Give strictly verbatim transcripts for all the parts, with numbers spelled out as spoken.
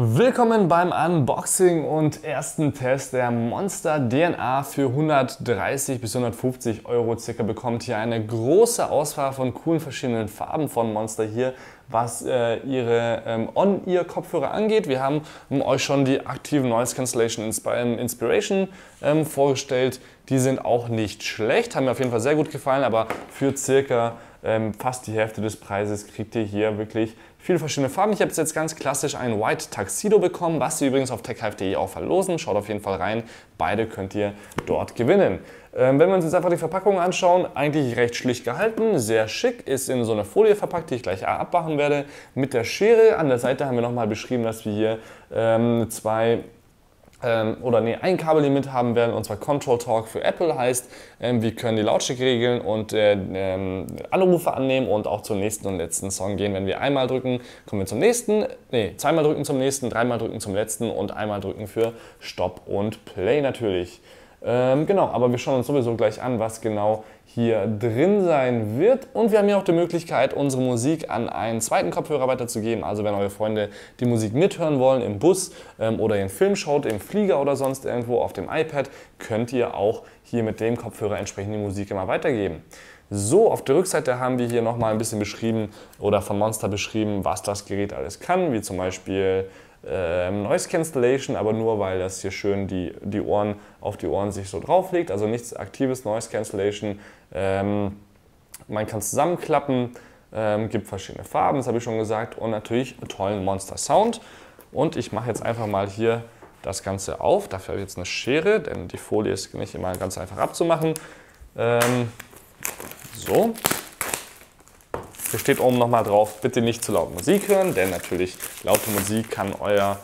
Willkommen beim Unboxing und ersten Test der Monster D N A für hundertdreißig bis hundertfünfzig Euro circa. Bekommt hier eine große Auswahl von coolen verschiedenen Farben von Monster hier, was äh, ihre ähm, On-Ear-Kopfhörer angeht. Wir haben ähm, euch schon die aktive Noise Cancellation Inspiration ähm, vorgestellt. Die sind auch nicht schlecht, haben mir auf jeden Fall sehr gut gefallen, aber für circa ähm, fast die Hälfte des Preises kriegt ihr hier wirklich viele verschiedene Farben. Ich habe jetzt ganz klassisch einen White Tuxedo bekommen, was sie übrigens auf tech H F D auch verlosen. Schaut auf jeden Fall rein, beide könnt ihr dort gewinnen. Ähm, wenn wir uns jetzt einfach die Verpackung anschauen, eigentlich recht schlicht gehalten, sehr schick, ist in so eine Folie verpackt, die ich gleich abmachen werde, mit der Schere. An der Seite haben wir nochmal beschrieben, dass wir hier ähm, zwei... Ähm, oder nee, ein Kabellimit haben werden, und zwar Control Talk für Apple heißt, ähm, wir können die Lautstärke regeln und äh, ähm, Anrufe annehmen und auch zum nächsten und letzten Song gehen. Wenn wir einmal drücken, kommen wir zum nächsten, nee, zweimal drücken zum nächsten, dreimal drücken zum letzten und einmal drücken für Stopp und Play natürlich. Ähm, genau, aber wir schauen uns sowieso gleich an, was genau hier drin sein wird, und wir haben hier auch die Möglichkeit, unsere Musik an einen zweiten Kopfhörer weiterzugeben. Also wenn eure Freunde die Musik mithören wollen im Bus ähm, oder den Film schaut, im Flieger oder sonst irgendwo auf dem iPad, könnt ihr auch hier mit dem Kopfhörer entsprechend die Musik immer weitergeben. So, auf der Rückseite haben wir hier nochmal ein bisschen beschrieben oder von Monster beschrieben, was das Gerät alles kann, wie zum Beispiel Ähm, Noise Cancellation, aber nur weil das hier schön die, die Ohren auf die Ohren sich so drauf legt, also nichts aktives Noise Cancellation. Ähm, man kann es zusammenklappen, ähm, gibt verschiedene Farben, das habe ich schon gesagt, und natürlich tollen Monster Sound. Und ich mache jetzt einfach mal hier das Ganze auf, dafür habe ich jetzt eine Schere, denn die Folie ist nicht immer ganz einfach abzumachen. Ähm, so. Hier steht oben nochmal drauf, bitte nicht zu laut Musik hören, denn natürlich laute Musik kann euer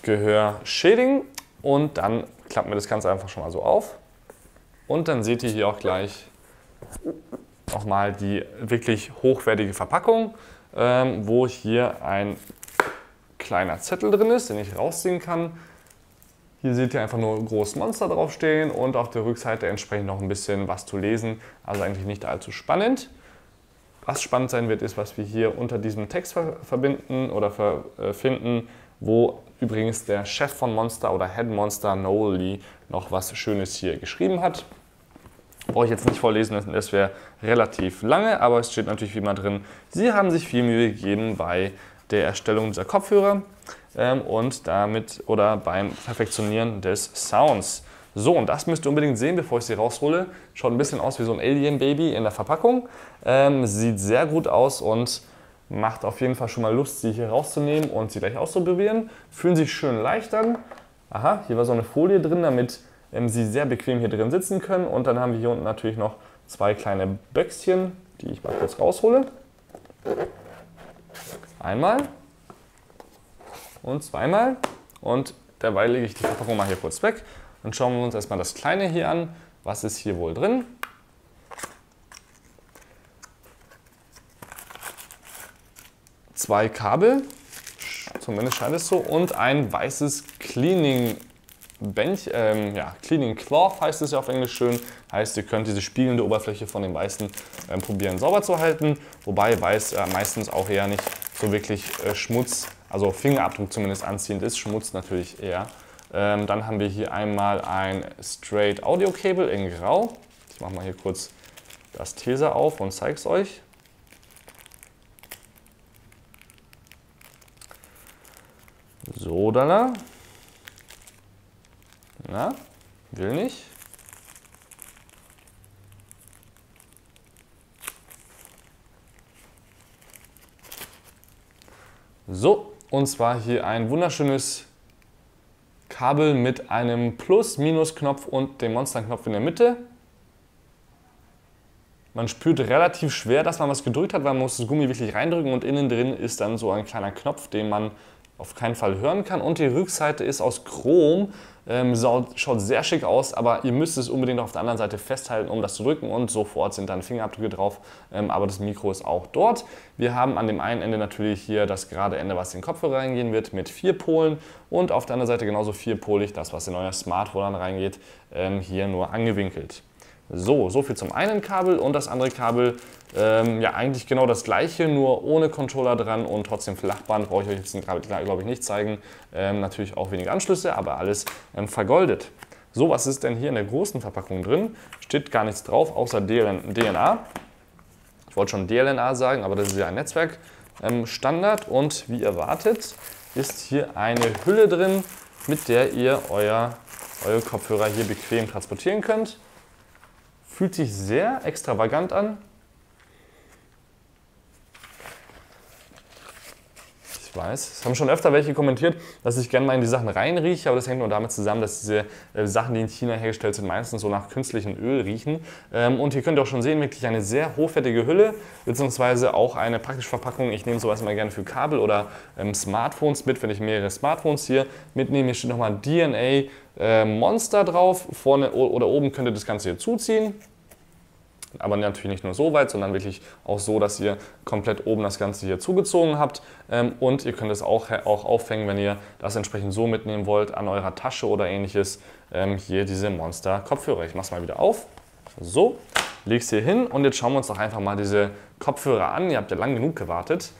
Gehör schädigen. Und dann klappen wir das Ganze einfach schon mal so auf. Und dann seht ihr hier auch gleich nochmal die wirklich hochwertige Verpackung, ähm, wo hier ein kleiner Zettel drin ist, den ich rausziehen kann. Hier seht ihr einfach nur groß Monster draufstehen und auf der Rückseite entsprechend noch ein bisschen was zu lesen. Also eigentlich nicht allzu spannend. Was spannend sein wird, ist, was wir hier unter diesem Text verbinden oder finden, wo übrigens der Chef von Monster oder Head Monster Noel Lee noch was Schönes hier geschrieben hat. Brauche ich jetzt nicht vorlesen, das wäre relativ lange, aber es steht natürlich wie immer drin, sie haben sich viel Mühe gegeben bei der Erstellung dieser Kopfhörer ähm, und damit oder beim Perfektionieren des Sounds. So, und das müsst ihr unbedingt sehen, bevor ich sie raushole. Schaut ein bisschen aus wie so ein Alien-Baby in der Verpackung. Ähm, sieht sehr gut aus und macht auf jeden Fall schon mal Lust, sie hier rauszunehmen und sie gleich auszuprobieren. Fühlen sich schön leicht an. Aha, hier war so eine Folie drin, damit ähm, sie sehr bequem hier drin sitzen können. Und dann haben wir hier unten natürlich noch zwei kleine Böckchen, die ich mal kurz raushole. Einmal und zweimal. Und derweil lege ich die Verpackung mal hier kurz weg. Dann schauen wir uns erstmal das kleine hier an. Was ist hier wohl drin? Zwei Kabel, zumindest scheint es so, und ein weißes Cleaning Band, ähm, ja, Cleaning Cloth heißt es ja auf Englisch schön. Heißt, ihr könnt diese spiegelnde Oberfläche von dem Weißen äh, probieren sauber zu halten, wobei Weiß äh, meistens auch eher nicht so wirklich äh, Schmutz, also Fingerabdruck zumindest anziehend ist, Schmutz natürlich eher. Dann haben wir hier einmal ein Straight Audio Cable in Grau. Ich mache mal hier kurz das Teser auf und zeige es euch. So, da. Na, will nicht. So, und zwar hier ein wunderschönes Kabel mit einem Plus-Minus-Knopf und dem Monster-Knopf in der Mitte. Man spürt relativ schwer, dass man was gedrückt hat, weil man muss das Gummi wirklich reindrücken, und innen drin ist dann so ein kleiner Knopf, den man auf keinen Fall hören kann. Und die Rückseite ist aus Chrom, ähm, schaut sehr schick aus, aber ihr müsst es unbedingt auf der anderen Seite festhalten, um das zu drücken, und sofort sind dann Fingerabdrücke drauf, ähm, aber das Mikro ist auch dort. Wir haben an dem einen Ende natürlich hier das gerade Ende, was in den Kopfhörer reingehen wird, mit vier Polen, und auf der anderen Seite genauso vierpolig das, was in euer Smartphone reingeht, ähm, hier nur angewinkelt. So, so viel zum einen Kabel und das andere Kabel, ähm, ja eigentlich genau das gleiche, nur ohne Controller dran und trotzdem Flachband, brauche ich euch jetzt glaube ich nicht zeigen, ähm, natürlich auch wenige Anschlüsse, aber alles ähm, vergoldet. So, was ist denn hier in der großen Verpackung drin? Steht gar nichts drauf, außer D N A. Ich wollte schon D L N A sagen, aber das ist ja ein Netzwerkstandard ähm, und wie erwartet ist hier eine Hülle drin, mit der ihr euer, eure Kopfhörer hier bequem transportieren könnt. Fühlt sich sehr extravagant an. Ich weiß, es haben schon öfter welche kommentiert, dass ich gerne mal in die Sachen reinrieche, aber das hängt nur damit zusammen, dass diese äh, Sachen, die in China hergestellt sind, meistens so nach künstlichem Öl riechen. Ähm, und hier könnt ihr auch schon sehen, wirklich eine sehr hochwertige Hülle, beziehungsweise auch eine praktische Verpackung. Ich nehme sowas mal gerne für Kabel oder ähm, Smartphones mit, wenn ich mehrere Smartphones hier mitnehme. Hier steht nochmal D N A äh, Monster drauf, vorne oder oben könnt ihr das Ganze hier zuziehen. Aber natürlich nicht nur so weit, sondern wirklich auch so, dass ihr komplett oben das Ganze hier zugezogen habt. Und ihr könnt es auch, auch aufhängen, wenn ihr das entsprechend so mitnehmen wollt, an eurer Tasche oder ähnliches. Hier diese Monster-Kopfhörer. Ich mache es mal wieder auf. So, lege es hier hin und jetzt schauen wir uns doch einfach mal diese Kopfhörer an. Ihr habt ja lang genug gewartet.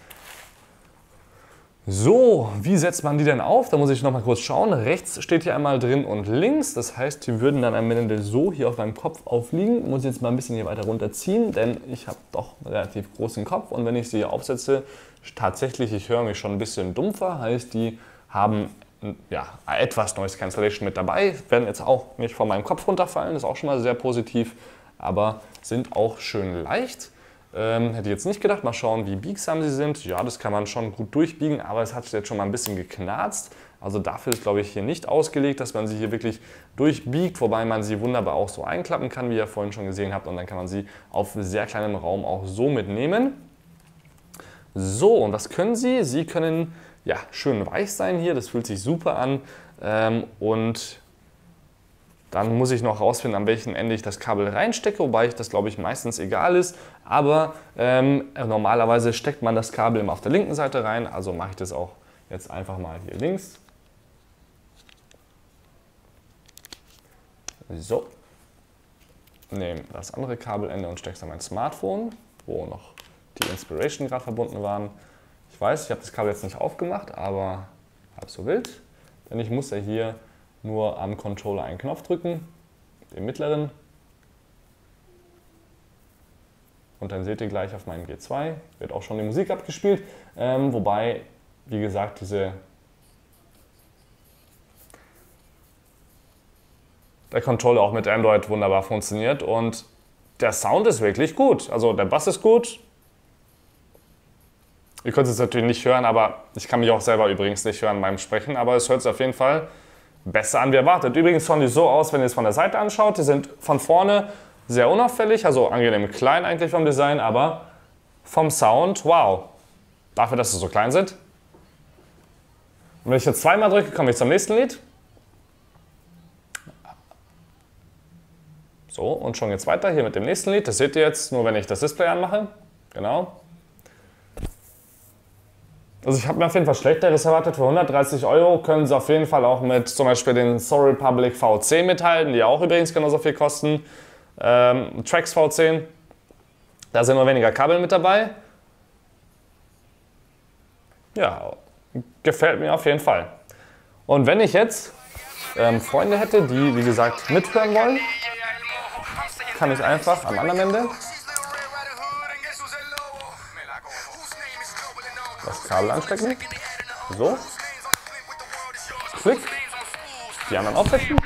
So, wie setzt man die denn auf? Da muss ich noch mal kurz schauen. Rechts steht hier einmal drin und links. Das heißt, die würden dann am Ende so hier auf meinem Kopf aufliegen. Muss ich jetzt mal ein bisschen hier weiter runterziehen, denn ich habe doch einen relativ großen Kopf. Und wenn ich sie hier aufsetze, tatsächlich, ich höre mich schon ein bisschen dumpfer. Heißt, die haben ja etwas Noise Cancellation mit dabei. Werden jetzt auch nicht von meinem Kopf runterfallen. Das ist auch schon mal sehr positiv, aber sind auch schön leicht. Ähm, hätte ich jetzt nicht gedacht, mal schauen, wie biegsam sie sind. Ja, das kann man schon gut durchbiegen, aber es hat jetzt schon mal ein bisschen geknarzt. Also dafür ist, glaube ich, hier nicht ausgelegt, dass man sie hier wirklich durchbiegt, wobei man sie wunderbar auch so einklappen kann, wie ihr vorhin schon gesehen habt. Und dann kann man sie auf sehr kleinem Raum auch so mitnehmen. So, und was können sie? Sie können ja schön weich sein hier, das fühlt sich super an ähm, und... Dann muss ich noch herausfinden, an welchem Ende ich das Kabel reinstecke, wobei ich das, glaube ich, meistens egal ist. Aber ähm, normalerweise steckt man das Kabel immer auf der linken Seite rein, also mache ich das auch jetzt einfach mal hier links. So, nehme das andere Kabelende und stecke es an mein Smartphone, wo noch die Inspiration gerade verbunden waren. Ich weiß, ich habe das Kabel jetzt nicht aufgemacht, aber halb so wild, denn ich muss ja hier nur am Controller einen Knopf drücken, den mittleren. Und dann seht ihr gleich auf meinem G zwei, wird auch schon die Musik abgespielt. Ähm, wobei, wie gesagt, diese... der Controller auch mit Android wunderbar funktioniert und der Sound ist wirklich gut. Also der Bass ist gut. Ihr könnt es jetzt natürlich nicht hören, aber ich kann mich auch selber übrigens nicht hören beim Sprechen, aber es hört es auf jeden Fall besser an wie erwartet. Übrigens schauen die so aus, wenn ihr es von der Seite anschaut. Die sind von vorne sehr unauffällig, also angenehm klein eigentlich vom Design, aber vom Sound, wow. Dafür, dass sie so klein sind. Und wenn ich jetzt zweimal drücke, komme ich zum nächsten Lied. So, und schon geht's weiter hier mit dem nächsten Lied. Das seht ihr jetzt nur, wenn ich das Display anmache. Genau. Also ich habe mir auf jeden Fall Schlechteres erwartet. Für hundertdreißig Euro können sie auf jeden Fall auch mit zum Beispiel den SoRePublic V zehn mithalten, die auch übrigens genauso viel kosten. Ähm, Trax V zehn, da sind nur weniger Kabel mit dabei. Ja, gefällt mir auf jeden Fall. Und wenn ich jetzt ähm, Freunde hätte, die wie gesagt mithören wollen, kann ich einfach am anderen Ende das Kabel anstecken, so, klick, die anderen aufsetzen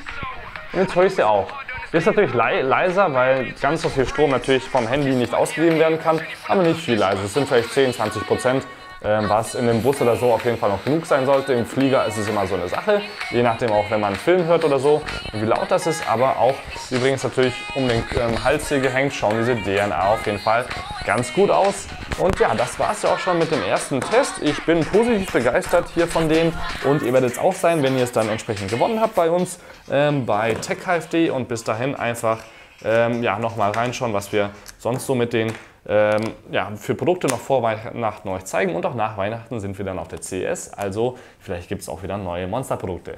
und jetzt höre ich sie auch. Ist natürlich le leiser, weil ganz so viel Strom natürlich vom Handy nicht ausgegeben werden kann, aber nicht viel leiser. Es sind vielleicht zehn, zwanzig Prozent, äh, was in dem Bus oder so auf jeden Fall noch genug sein sollte. Im Flieger ist es immer so eine Sache, je nachdem auch, wenn man einen Film hört oder so, wie laut das ist, aber auch übrigens natürlich um den ähm, Hals hier gehängt, schauen diese D N A auf jeden Fall ganz gut aus. Und ja, das war es ja auch schon mit dem ersten Test. Ich bin positiv begeistert hier von denen und ihr werdet es auch sein, wenn ihr es dann entsprechend gewonnen habt bei uns, ähm, bei TechHFD. Und bis dahin einfach ähm, ja, nochmal reinschauen, was wir sonst so mit den ähm, ja, für Produkte noch vor Weihnachten euch zeigen. Und auch nach Weihnachten sind wir dann auf der C E S, also vielleicht gibt es auch wieder neue Monsterprodukte.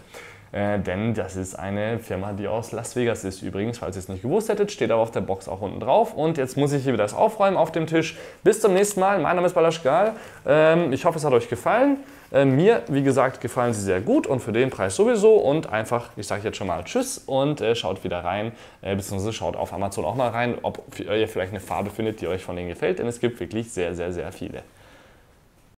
äh, denn das ist eine Firma, die aus Las Vegas ist übrigens, falls ihr es nicht gewusst hättet, steht aber auf der Box auch unten drauf. Und jetzt muss ich hier wieder das aufräumen auf dem Tisch. Bis zum nächsten Mal, mein Name ist Balazs Gal, ähm, ich hoffe, es hat euch gefallen. Äh, mir, wie gesagt, gefallen sie sehr gut und für den Preis sowieso und einfach, ich sage jetzt schon mal Tschüss und äh, schaut wieder rein, äh, beziehungsweise schaut auf Amazon auch mal rein, ob ihr vielleicht eine Farbe findet, die euch von denen gefällt, denn es gibt wirklich sehr, sehr, sehr viele.